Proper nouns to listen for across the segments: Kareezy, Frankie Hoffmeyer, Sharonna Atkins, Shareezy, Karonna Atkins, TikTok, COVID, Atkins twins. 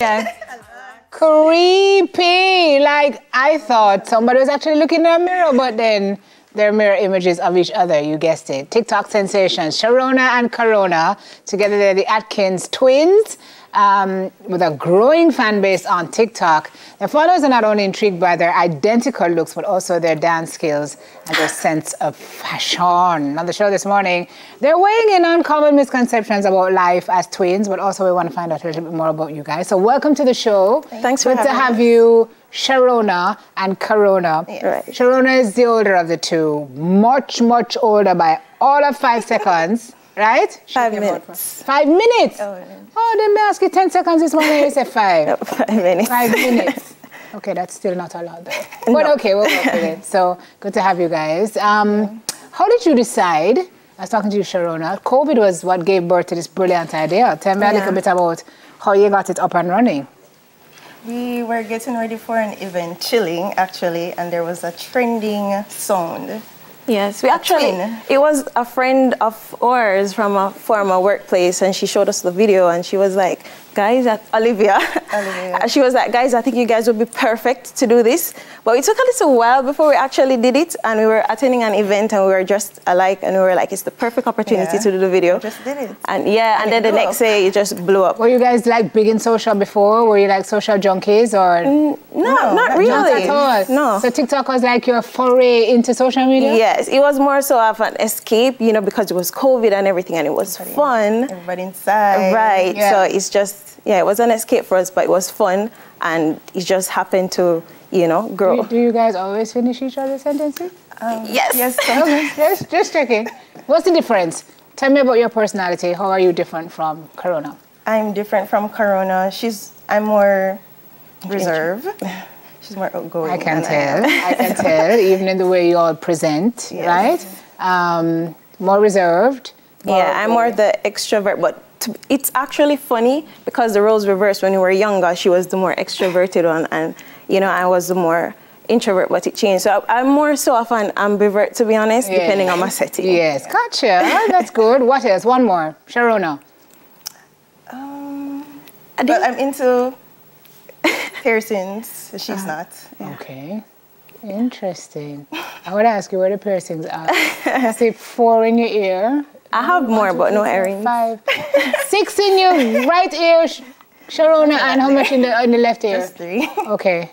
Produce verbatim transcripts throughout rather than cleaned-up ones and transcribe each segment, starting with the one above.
Yeah. Creepy. Like, I thought somebody was actually looking in a mirror, but then their mirror images of each other, you guessed it. TikTok sensation, Sharonna and Karonna. Together they're the Atkins twins, um, with a growing fan base on TikTok. Their followers are not only intrigued by their identical looks, but also their dance skills and their sense of fashion. On the show this morning, they're weighing in on common misconceptions about life as twins, but also we want to find out a little bit more about you guys. So welcome to the show. Thanks for having us. Good to have you. Sharonna and Karonna. Yeah, right. Sharonna is the older of the two, much, much older by all of five seconds, right? Five minutes. Five minutes? Oh, yeah. Oh, then may I ask you ten seconds this morning, you say five. No, five minutes. Five minutes. Okay, that's still not a lot, though. No. But okay, we'll work with it. So, good to have you guys. Um, how did you decide, I was talking to you, Sharonna, COVID was what gave birth to this brilliant idea. Tell me yeah. a little bit about how you got it up and running. We were getting ready for an event, chilling actually, and there was a trending sound. Yes, we actually, it was a friend of ours from a former workplace, and she showed us the video, and she was like, guys, at Olivia, Olivia. She was like, guys, I think you guys would be perfect to do this. But it took a little while before we actually did it, and we were attending an event, and we were dressed alike, and we were like, it's the perfect opportunity yeah. to do the video. We just did it. And yeah, and, and then the next up. day, it just blew up. Were you guys like big in social before? Were you like social junkies or? Mm, no, no, not, not really. Not at all. No. So TikTok was like your foray into social media? Yes, it was more so of an escape, you know, because it was COVID and everything, and it was everybody, fun. Everybody inside. Right, yeah. So it's just, yeah, it was an escape for us, but it was fun, and it just happened to, you know, grow. Do, do you guys always finish each other's sentences? Um, yes. Yes, just, just checking. What's the difference? Tell me about your personality. How are you different from Karonna? I'm different from Karonna. She's, I'm more reserved. She's more outgoing. I can tell. I, I can tell, even in the way you all present, yes. right? Um, more reserved. More yeah, outgoing. I'm more the extrovert, but it's actually funny because the roles reversed. When we were younger, she was the more extroverted one, and you know, I was the more introvert, but it changed. So I'm more so of an ambivert, to be honest, yes. depending on my setting. Yes, gotcha. Well, that's good. What else? One more, Sharonna. Um, well, I'm into piercings. So she's uh, not. Yeah. Okay. Interesting. I would ask you where the piercings are. I see four in your ear. I have more, but no earrings. Five. Six in your right ear, Sharonna, and how much in the, in the left ear? Just three. Okay.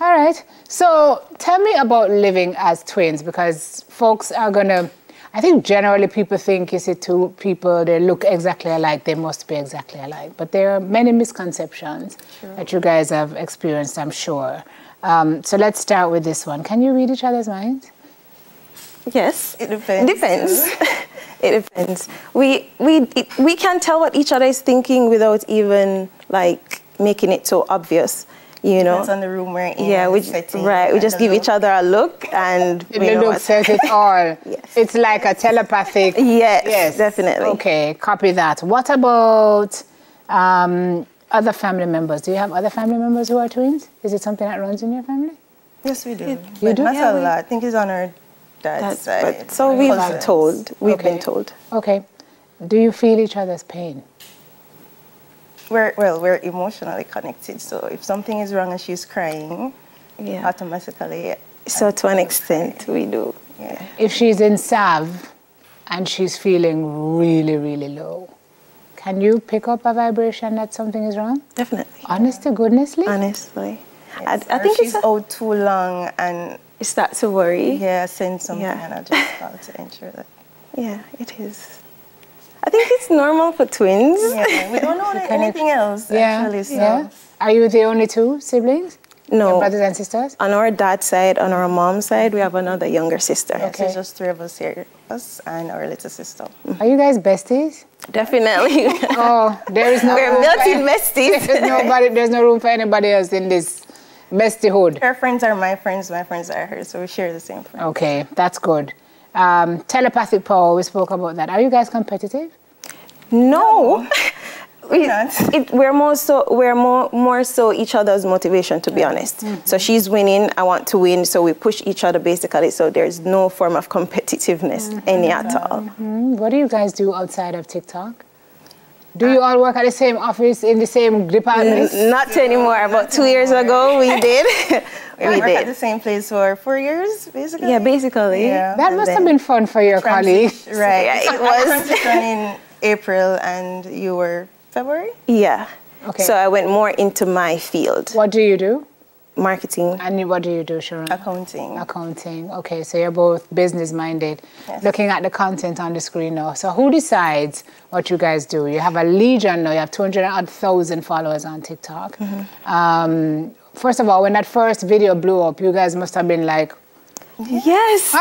All right. So tell me about living as twins, because folks are going to, I think generally people think, you see two people, they look exactly alike, they must be exactly alike. But there are many misconceptions sure. that you guys have experienced, I'm sure. Um, so let's start with this one. Can you read each other's minds? Yes. It depends. It depends. It depends. We, we, it, we can tell what each other is thinking without even, like, making it so obvious, you know? That's on the room we're in. Yeah, we, right. We just give look. each other a look and we The know look what. says it all. Yes. It's like a telepathic... Yes, yes, definitely. Okay, copy that. What about um, other family members? Do you have other family members who are twins? Is it something that runs in your family? Yes, we do. It, you but do? Not yeah, a lot. I think it's on our... That's, That's but, so we've been told. We've okay. been told. Okay. Do you feel each other's pain? We're, well, we're emotionally connected. So if something is wrong and she's crying, yeah. automatically. So to an extent, crying. we do. Yeah. If she's in salve and she's feeling really, really low, can you pick up a vibration that something is wrong? Definitely. Honest yeah. to goodnessly? Honestly. Yes. I, I think she's out too long and... Start to worry. Yeah, send something yeah. and I just got to ensure that. Yeah, it is. I think it's normal for twins. Yeah, we don't know anything else yeah. actually. So. Yeah. Are you the only two siblings? No. Your brothers and sisters? On our dad's side, on our mom's side, we have another younger sister. Okay. So it's just three of us here, us and our little sister. Are you guys besties? Definitely. Oh, there is no We're melting besties. There's nobody, there's no room for anybody else in this. Bestiehood. Her friends are my friends, my friends are hers, so we share the same friends. Okay, that's good. Um, telepathic power, we spoke about that. Are you guys competitive? No. We're not. It, we're more so, we're more, more so each other's motivation, to be honest. Mm-hmm. So she's winning, I want to win, so we push each other basically, so there's no form of competitiveness, mm-hmm. any at all. Mm-hmm. What do you guys do outside of TikTok? Do you all work at the same office, in the same department? N not anymore. About two years ago, we did. we we worked at the same place for four years, basically. Yeah, basically. Yeah. That and must have been fun for your colleagues. Right. Yeah, it was. I transitioned in April, and you were February? Yeah. Okay. So I went more into my field. What do you do? Marketing. And what do you do, Sharonna? Accounting. Accounting. Okay, so you're both business-minded. Yes. Looking at the content on the screen now. So who decides what you guys do? You have a legion now. You have two hundred thousand followers on TikTok. Mm-hmm. um, first of all, when that first video blew up, you guys must have been like... Yes!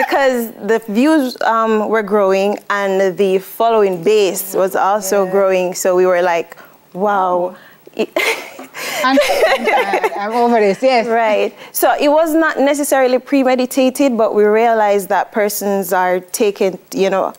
Because the views um, were growing and the following base was also yeah. growing. So we were like, wow. Oh. I'm, I'm over this, yes. Right. So it was not necessarily premeditated, but we realized that persons are taken, you know,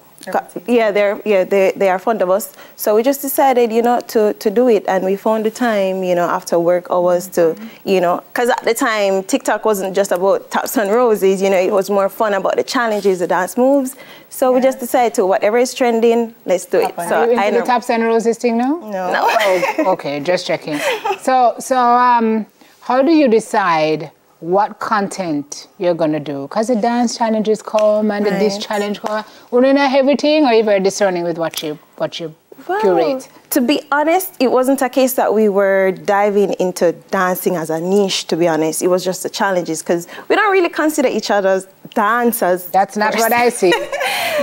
yeah, they're, yeah they, they are fond of us. So we just decided, you know, to, to do it. And we found the time, you know, after work hours to, you know, because at the time, TikTok wasn't just about taps and roses, you know, it was more fun about the challenges, the dance moves. So yeah. we just decided to, whatever is trending, let's do it. So are you into the taps and roses thing now? No. No. Oh, okay, just checking. So, so um, how do you decide what content you're going to do? Because the dance challenges come and right. the dish challenge come. Would you know everything, or you were discerning with what you, what you well, curate? To be honest, it wasn't a case that we were diving into dancing as a niche, to be honest. It was just the challenges, because we don't really consider each other dancers. That's not what I see.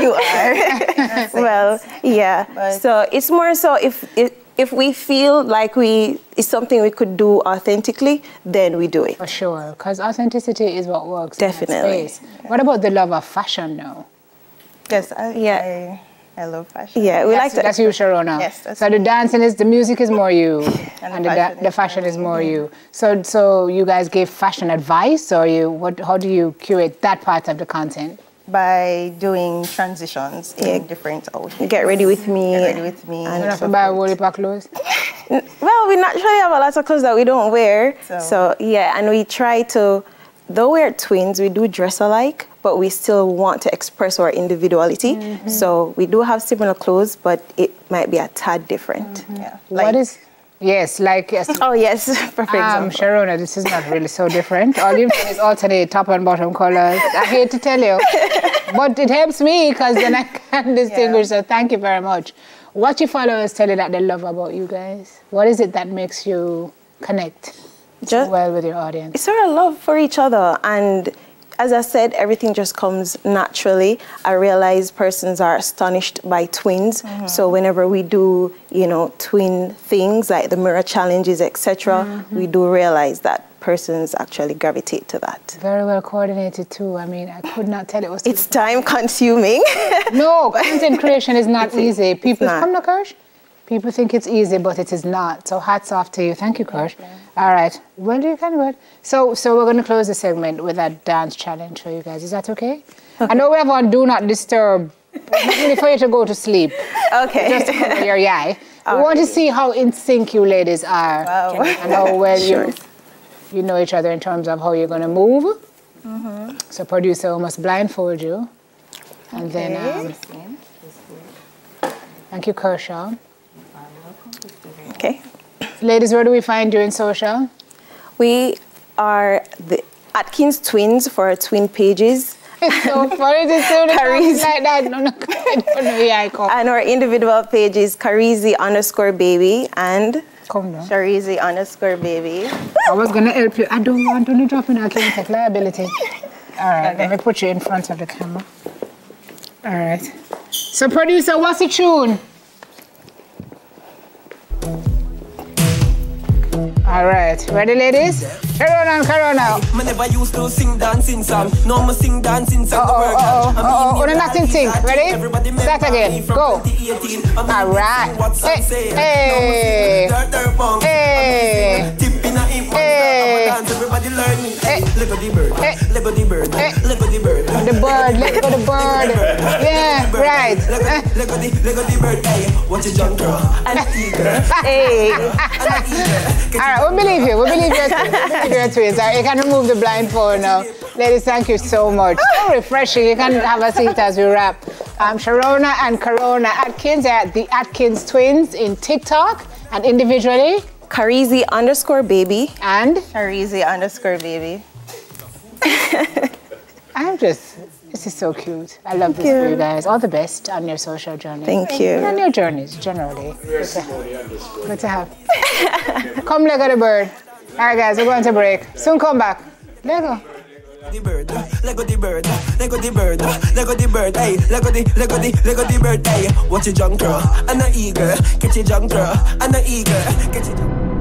You are. Well, yeah. But so it's more so if... It, If we feel like we it's something we could do authentically, then we do it. For sure, because authenticity is what works. Definitely. In that space. What about the love of fashion now? Yes, I, yeah. I, I love fashion. Yeah, we that's, like to, that's you, Sharonna. Yes. That's so me. The dancing is the music is more you, and, and the fashion, the fashion is more you. So, so you guys gave fashion advice, or you? What? How do you curate that part of the content? By doing transitions yeah. in different outfits. Get ready with me. Get ready with me. And you don't have to buy a whole pair of clothes? Well, we naturally have a lot of clothes that we don't wear. So. so, yeah, and we try to, though we're twins, we do dress alike, but we still want to express our individuality. Mm-hmm. So we do have similar clothes, but it might be a tad different. Mm-hmm. Yeah. Like, what is... Yes, like yes. Oh yes, perfect. Um, Sharonna, this is not really so different. All you do is alternate top and bottom colors. I hate to tell you, but it helps me because then I can distinguish. Yeah. So thank you very much. What your followers tell you that they love about you guys? What is it that makes you connect just so well with your audience? It's our love for each other, and as I said, everything just comes naturally. I realize persons are astonished by twins. Mm-hmm. So whenever we do, you know, twin things like the mirror challenges, et cetera, mm-hmm. we do realize that persons actually gravitate to that. Very well coordinated too. I mean, I could not tell it was. It's time consuming. No, content creation is not easy. People come to Karsh. People think it's easy, but it is not. So hats off to you. Thank you, Karsh. Okay. All right. Well, you can go ahead. So, so we're going to close the segment with a dance challenge for you guys. Is that okay? Okay. I know we have on Do Not Disturb. It's really for you to go to sleep. Okay. Just to cover your eye. All we want right. to see how in sync you ladies are. Wow. And how well sure. you, you know each other in terms of how you're going to move. Mm-hmm. So producer will must blindfold you. And okay. then... Um, thank you, Karsh. Okay. Ladies, where do we find you in social? We are the Atkins twins for our twin pages. It's so funny to say like that. No, no, I don't know the icon. And our individual pages, Kareezy underscore baby and Shareezy underscore baby. I was going to help you. I don't want to drop in. I can take liability. All right, okay. Let me put you in front of the camera. All right. So, producer, what's the tune? All right, ready, ladies? Karonna, Karonna. I never used to sing dancing song. No, I sing dancing song. Oh, oh, oh, oh, oh, nothing sing. Ready? Start again. Go. All right. Hey, hey, hey, hey. Everybody learn me. Let go the bird. Let go the bird. Let go the bird. The bird. Let go the bird. Yeah, right. Let go the bird. Hey, what's your junk girl? I'm eager. Hey. I'm eager. All right. We believe you. We believe you. Your twins. You can remove the blindfold now. Ladies, thank you so much. So refreshing. You can have a seat as we wrap. I'm Sharonna and Karonna Atkins at the Atkins Twins in TikTok, and individually Kareezy underscore baby and Shareezy underscore baby. I'm just, this is so cute. I love Thank this you. for you guys. All the best on your social journey. Thank, Thank you. On your journeys, generally. Good to have. Good to have. Come Lego the bird. All right, guys, we're going to break. Soon come back. Lego. The bird, Lego the bird, Lego the bird, Lego the bird, hey, Lego the, Lego the, Lego the bird, hey. Watch a junk girl, and an eagle, catch a junk girl, and an eagle, catch a junk girl.